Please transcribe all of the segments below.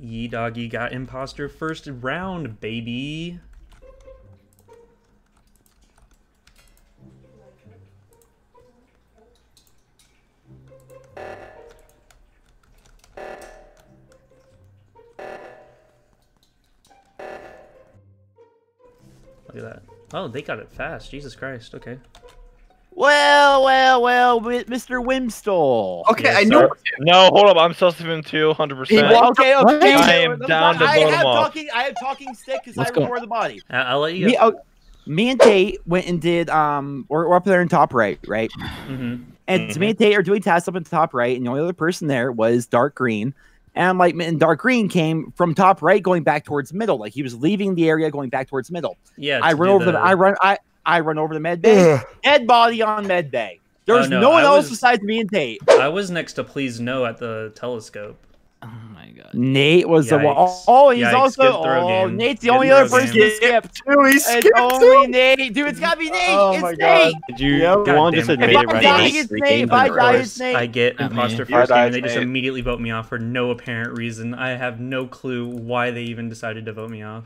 Yee doggy got imposter first round, baby. Look at that. Oh, they got it fast. Jesus Christ. Okay. Well, Mr. Whimstle. Okay, yes, I know. No, hold up. I'm sussing him too, 100%. Okay. I am down to vote him off. I have talking stick because I record the body. I'll let you go. Me and Tate went and did, we're up there in top right, right? Mm-hmm. And me and Tate are doing tasks up in top right, and the only other person there was dark green. And I'm like, and dark green came from top right going back towards middle. Like, he was leaving the area going back towards middle. Yeah. I run over the med bay. Dead body on med bay. There's no one else besides me and Tate. I was next to please no at the telescope. Oh my god. Nate was the one. Oh, he's Nate's the only other person who skipped. It's only Nate. Dude, it's gotta be Nate. It's Nate. Juan just admitted right now. If I die, it's Nate. I get imposter first game and they just immediately vote me off for no apparent reason. I have no clue why they even decided to vote me off.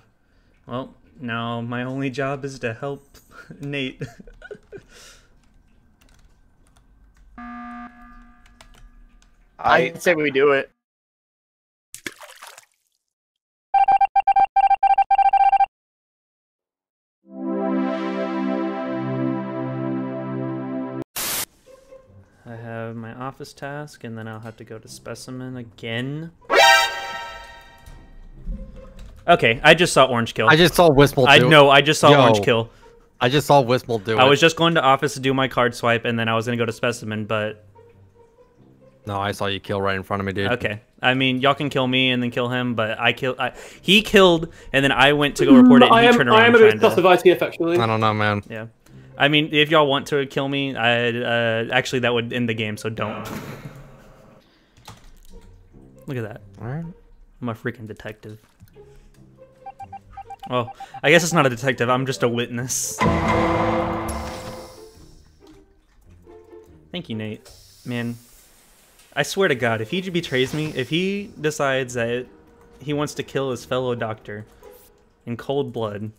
Well, now my only job is to help Nate. I say we do it. I have my office task, and then I'll have to go to specimen again. Okay, I just saw orange kill. I just saw Whimstle do it. No, I just saw orange kill. I just saw Whimstle do it. I was just going to office to do my card swipe, and then I was going to go to specimen, but... No, I saw you kill right in front of me, dude. Okay. I mean, y'all can kill me and then kill him, but he killed, and then I went to go report it, and he turned around. I am a bit tough of ITF, actually. I don't know, man. Yeah. I mean, if y'all want to kill me, actually, that would end the game, so don't. Look at that. All right. I'm a freaking detective. Oh, I guess it's not a detective. I'm just a witness. Thank you, Nate. Man, I swear to God, if he betrays me, if he decides that he wants to kill his fellow doctor in cold blood...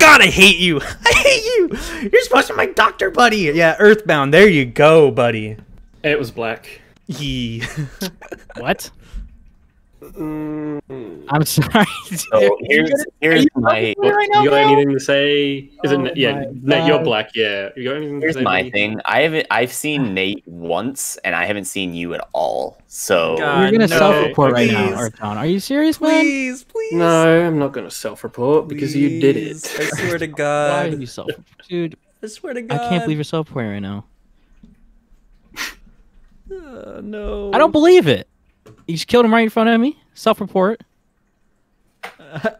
God, I hate you. I hate you. You're supposed to be my doctor buddy. Yeah, Earthbound. There you go, buddy. It was black. Yee. What? I'm sorry. So here's my hate. Right now, you got anything to say? You're black. Yeah. You got anything to say? Here's my thing. I've seen Nate once, and I haven't seen you at all. So you're gonna self-report right now, Earthbound. Are you serious, man? Please. No, I'm not gonna self-report because you did it. I swear to God. Why are you self-report, dude? I swear to God. I can't believe you're self-reporting right now. No. I don't believe it. You just killed him right in front of me. Self-report. I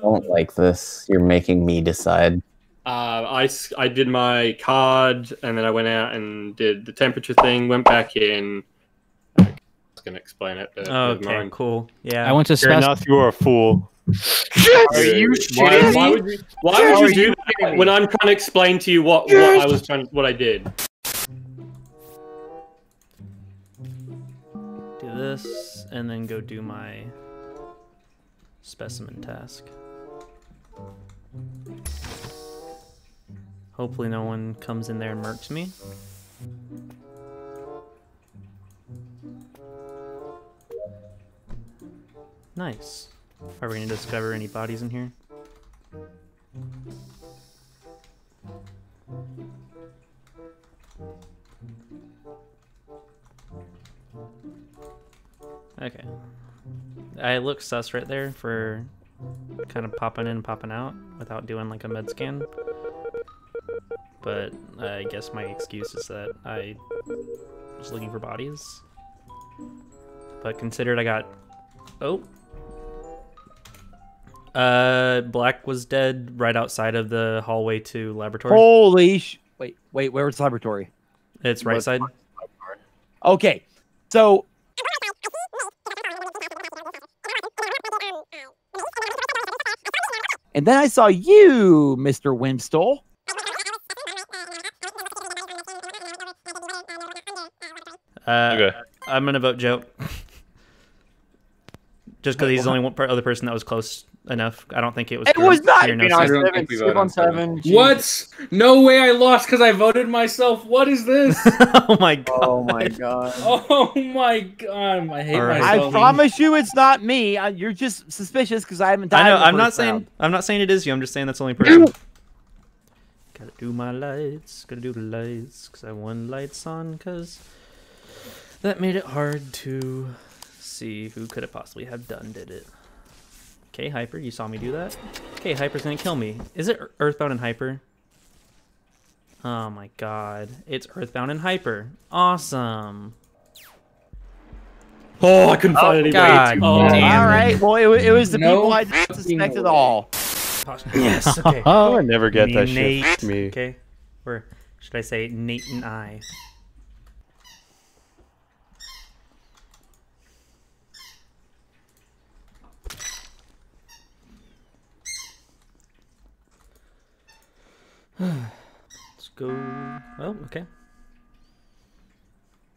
don't like this. You're making me decide. I did my card, and then I went out and did the temperature thing, went back in. I was going to explain it. But okay, cool. Yeah. I went to specimen. Enough, you are a fool. Why would you do that when I'm trying to explain to you what I did? This and then go do my specimen task. Hopefully no one comes in there and murks me. Nice. Are we gonna discover any bodies in here? Okay. I look sus right there for kind of popping in and popping out without doing like a med scan. But I guess my excuse is that I was looking for bodies. But considered I got... Oh. Black was dead right outside of the hallway to laboratory. Holy sh... Wait, where was the laboratory? It's right side. Okay. So... And then I saw you, Mr. Whimstle. Okay. I'm going to vote Joe. Just because he's the only one other person that was close enough. I don't think it was. It was not. Seven. What? No way! I lost because I voted myself. What is this? Oh my god! Oh my god! Oh my god! I hate myself. I promise you, it's not me. You're just suspicious because I haven't died. I know. I'm not saying it is you. I'm just saying that's the only person. Gotta do my lights. Gotta do the lights because I won lights on. Because that made it hard to see who could have possibly have did it. Okay, Hyper, you saw me do that. Okay, Hyper's gonna kill me. Is it Earthbound and Hyper? Oh my god, it's Earthbound and Hyper. Awesome. Oh, I couldn't find anybody. Oh, all right, well, it was the people I didn't suspect at all. Yes. Okay. Oh, I never get that shit. Me. Okay. Or should I say Nate and I? Let's go. Oh, okay.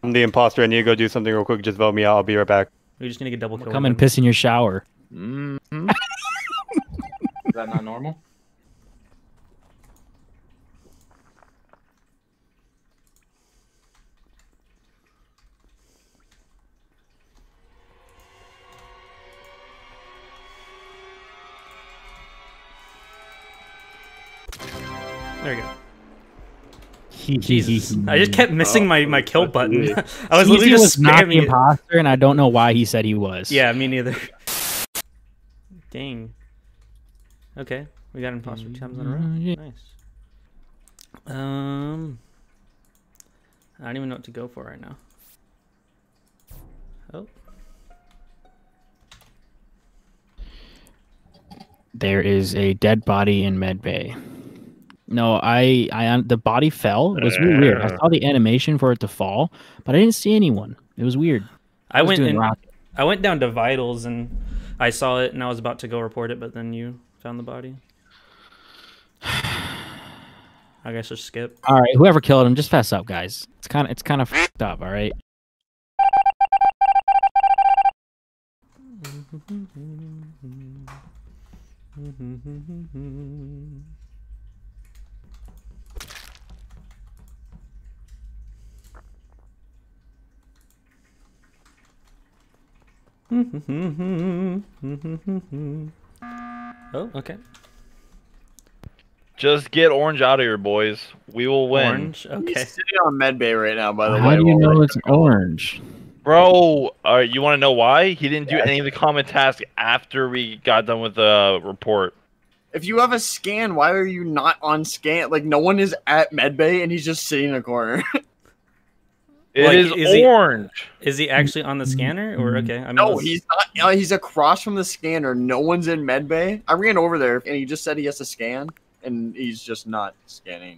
I'm the imposter. I need to go do something real quick. Just vote me out. I'll be right back. We're just gonna get double kill. Come and piss in your shower. Mm-hmm. Is that not normal? There we go. Jesus. I just kept missing my kill button. I was literally just spamming the imposter, and I don't know why he said he was. Yeah, me neither. Dang. Okay, we got imposter 2 times in a row. Nice. I don't even know what to go for right now. Oh. There is a dead body in med bay. No, the body fell. It was really weird. I saw the animation for it to fall, but I didn't see anyone. It was weird. I went down to vitals and I saw it and I was about to go report it, but then you found the body. I guess just skip. All right, whoever killed him, just fess up, guys. It's kind of fucked up. All right. Oh, okay. Just get Orange out of here, boys. We will win. Orange? Okay. He's sitting on medbay right now, by the way. How do you know it's Orange? Bro, you want to know why? He didn't do any of the common tasks after we got done with the report. If you have a scan, why are you not on scan? Like, no one is at medbay, and he's just sitting in a corner. Is Orange. Is he actually on the scanner? Or okay, I mean, no, he's not. He's across from the scanner. No one's in medbay. I ran over there, and he just said he has to scan, and he's just not scanning.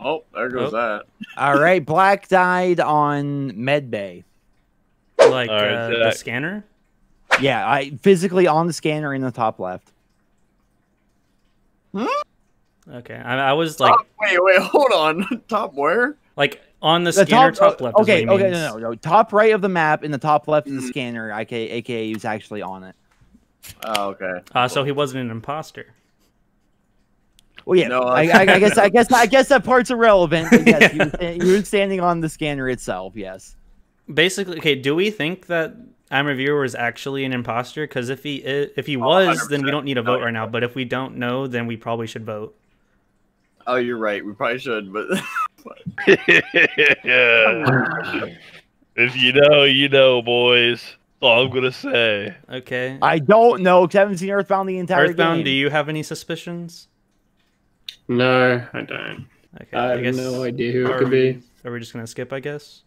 Oh, there goes that. All right, Black died on medbay. Like the scanner? Yeah, I physically on the scanner in the top left. Huh? Okay, I was like... Wait, hold on. Top where? Like on the scanner, top left. Okay, no. Top right of the map in the top left of the scanner, aka he was actually on it. Oh, okay. So he wasn't an imposter. Well, yeah, no, I guess that part's irrelevant. But yes, you were standing on the scanner itself. Yes. Basically, okay. Do we think that I'm Reviewer is actually an imposter? Because if he was, then we don't need a vote right now. But if we don't know, then we probably should vote. Oh, you're right. We probably should. But if you know, boys. all I'm gonna say. Okay. I don't know because I haven't seen Earthbound the entire game. Earthbound, do you have any suspicions? No, I don't. Okay. I have no idea who it could be. Are we just gonna skip? I guess.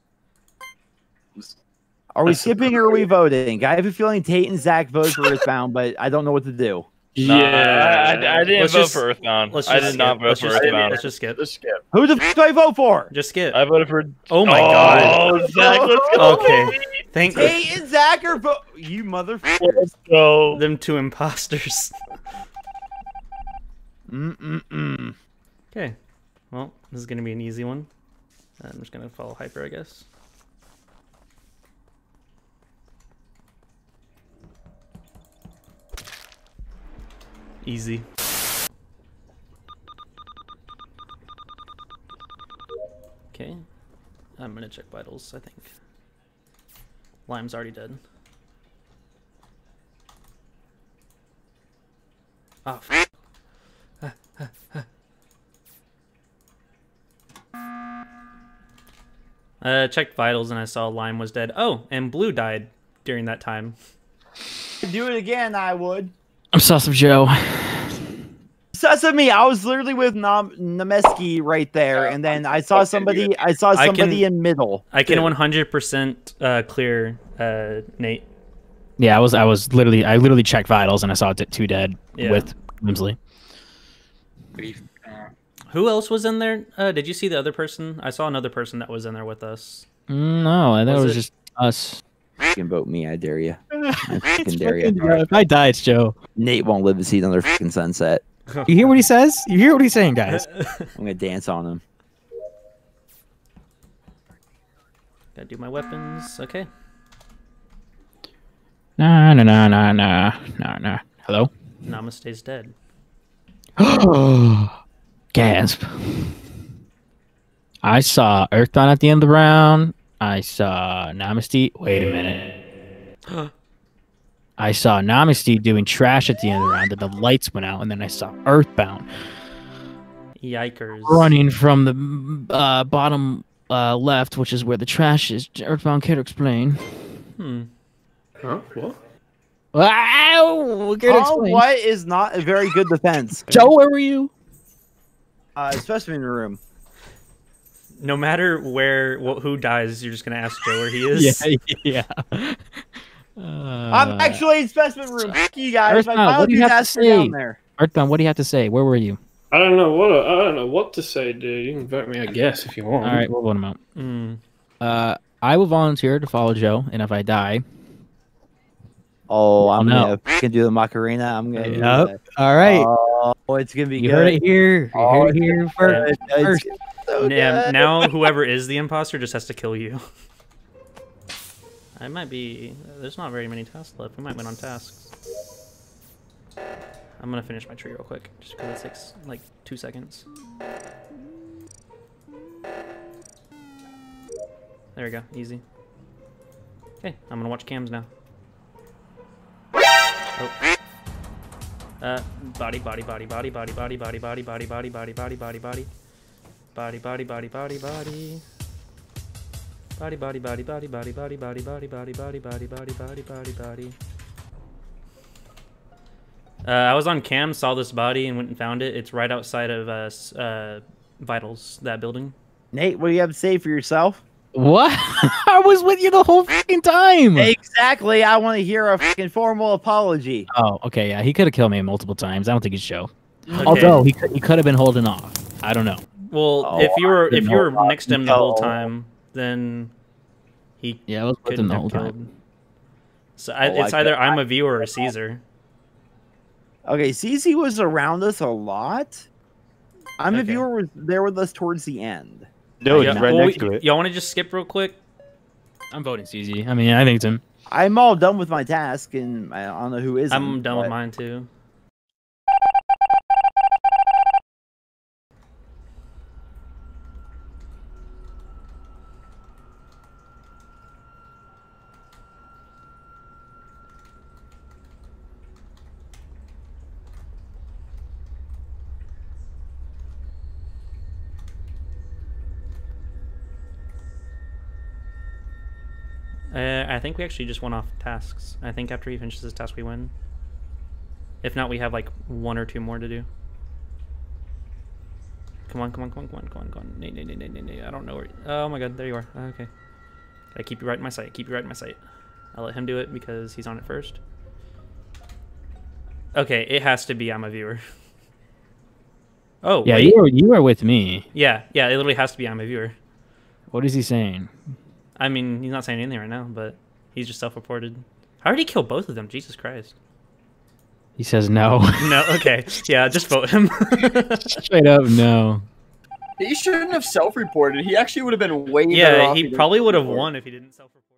Are we skipping or are we voting? I have a feeling Tate and Zach voted for Earthbound, but I don't know what to do. Nah, yeah, I didn't vote for Earthbound. I did not vote for Earthbound. Let's just skip. Let's skip. Who the f*** do I vote for? Just skip. I voted for... Oh my god. Oh, Zach, let's go. Okay. Thank you. Tate and Zach are both... You motherfuckers. Let's go. Them two imposters. Mm-mm-mm. Okay. Well, this is going to be an easy one. I'm just going to follow Hyper, I guess. Easy. Okay. I'm gonna check vitals, I think. Lime's already dead. Oh, f I checked vitals and I saw Lime was dead. Oh, and Blue died during that time. Do it again, I would. I'm sus of Joe. Sus of me. I was literally with Nameski right there, and then I saw somebody. I saw somebody in middle. I can 100% clear Nate. Yeah, I was literally. I literally checked vitals, and I saw two dead with Whimstle. Who else was in there? Did you see the other person? I saw another person that was in there with us. No, I thought it was just us. You can vote me, I dare you. I dare you. If I die, it's Joe. Nate won't live to see another fucking sunset. You hear what he says? You hear what he's saying, guys? I'm gonna dance on him. Gotta do my weapons. Okay. Nah, nah, nah, nah, nah, nah, nah. Hello? Namaste's dead. Gasp. I saw Earthbound at the end of the round. I saw Namaste. Wait a minute. I saw Namaste doing trash at the end of the round, and the lights went out, and then I saw Earthbound. Yikers. Running from the bottom left, which is where the trash is. Earthbound can't explain. Hmm. Huh? What? Wow! What is not a very good defense? Joe, where were you? Especially in the room. No matter who dies, you're just gonna ask Joe where he is. Yeah. I'm actually in specimen room. Fuck you guys. Earthbound, what do you have to say? Earthbound, what do you have to say? Where were you? I don't know what to say, dude. You can vote me, I guess, if you want. All right, we'll vote him out. I will volunteer to follow Joe, and if I die, I'm gonna do the Macarena. I'm gonna. Yep. All right. Oh, it's gonna be good. You heard it here. You heard it here first. Yeah, now whoever is the imposter just has to kill you. I might be... There's not very many tasks left. We might win on tasks. I'm going to finish my tree real quick. Just because it takes, like, 2 seconds. There we go. Easy. Okay, I'm going to watch cams now. Oh. Body. Body. I was on cam, saw this body, and went and found it. It's right outside of Vitals, that building. Nate, what do you have to say for yourself? What? I was with you the whole fucking time. Exactly. I want to hear a fucking formal apology. Oh, okay. Yeah, he could have killed me multiple times. I don't think he'd show. Okay. Although he could have been holding off. I don't know. Well, if you were next to him the whole time, then he couldn't have killed. So it's either I'm a viewer or Caesar. Okay, CC was around us a lot. I'm a viewer was there with us towards the end. No, he's right next to it. Y'all want to just skip real quick? I'm voting CC. I mean, I think it's him. I'm all done with my task, and I don't know who isn't. I'm done with mine too. I think we actually just went off tasks. I think after he finishes his task, we win. If not, we have like one or two more to do. Come on, come on, come on, come on, come on, come on. Nay. I don't know where. Oh my god, there you are. Okay. I keep you right in my sight. Keep you right in my sight. I'll let him do it because he's on it first. Okay, it has to be I'm a viewer. Oh, yeah, wait. You are with me. Yeah, it literally has to be I'm a viewer. What is he saying? I mean, he's not saying anything right now, but he's just self-reported. How did he kill both of them? Jesus Christ. He says no. No, okay. Yeah, just vote him. Straight up, no. He shouldn't have self-reported. He actually would have been way better off. Yeah, he probably would have won if he didn't self-report.